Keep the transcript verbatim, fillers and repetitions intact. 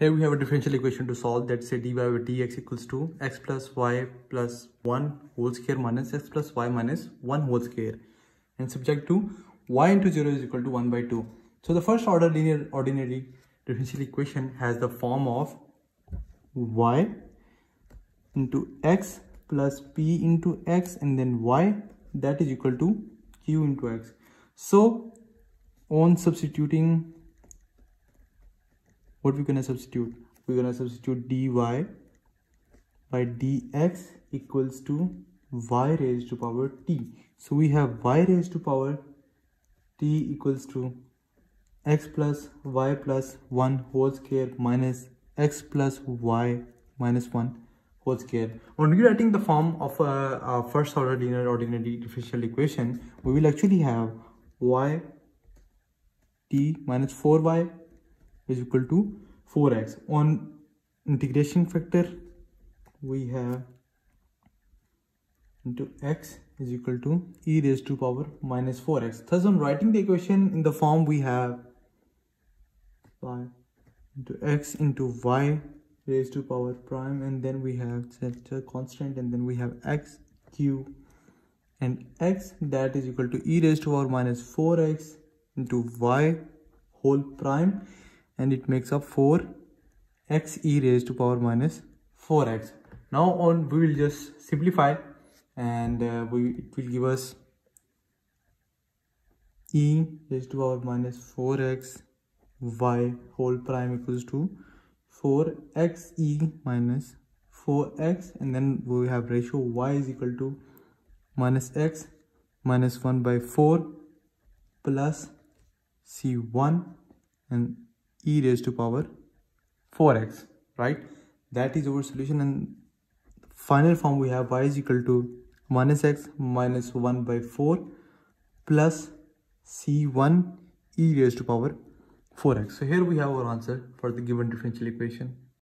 Here we have a differential equation to solve, that say dy by dx equals to x plus y plus one whole square minus x plus y minus one whole square, and subject to y into zero is equal to one by two. So the first order linear ordinary differential equation has the form of y into x plus p into x and then y, that is equal to q into x. So on substituting, what we're gonna substitute? We're gonna substitute dy by dx equals to y raised to power t. So we have y raised to power t equals to x plus y plus one whole square minus x plus y minus one whole square. When rewriting the form of a, a first order linear ordinary differential equation, we will actually have y t minus four y is equal to four x. On integration factor, we have into x is equal to e raised to power minus four x. Thus, on writing the equation in the form, we have y into x into y raised to power prime, and then we have such a constant, and then we have x q and x, that is equal to e raised to power minus four x into y whole prime, and it makes up four x e raised to power minus four x. Now on, we will just simplify, and uh, we it will give us e raised to power minus four x y whole prime equals to four x e minus four x, and then we have ratio y is equal to minus x minus one by four plus c one and e raised to power four x, right? That is our solution. And final form, we have y is equal to minus x minus one by four plus c one e raised to power four x. So here we have our answer for the given differential equation.